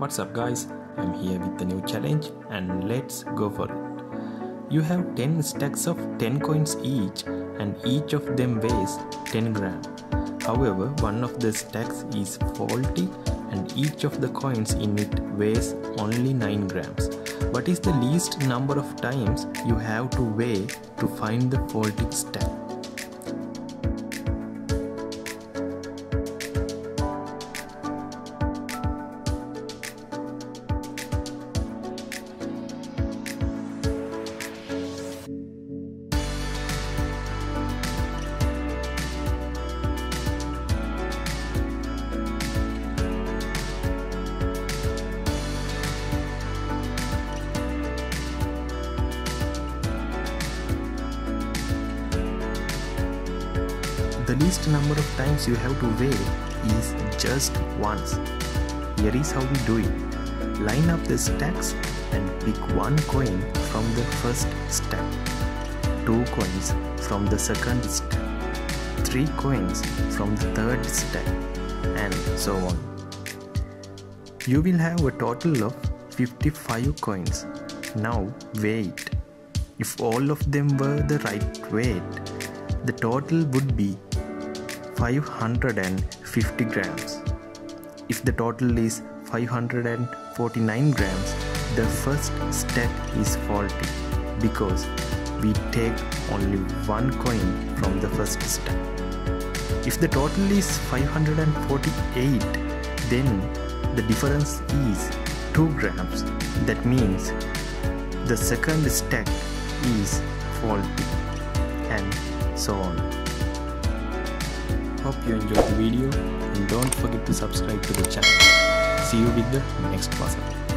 What's up guys, I'm here with a new challenge and let's go for it. You have 10 stacks of 10 coins each and each of them weighs 10 grams. However, one of the stacks is faulty and each of the coins in it weighs only 9 grams. What is the least number of times you have to weigh to find the faulty stack? The least number of times you have to weigh is just once. Here is how we do it. Line up the stacks and pick one coin from the first stack, two coins from the second stack, three coins from the third stack, and so on. You will have a total of 55 coins. Now weigh it. If all of them were the right weight, the total would be 550 grams. If the total is 549 grams, the first stack is faulty because we take only one coin from the first stack. If the total is 548, then the difference is 2 grams. That means the second stack is faulty and so on. Hope you enjoyed the video and don't forget to subscribe to the channel. See you with the next puzzle.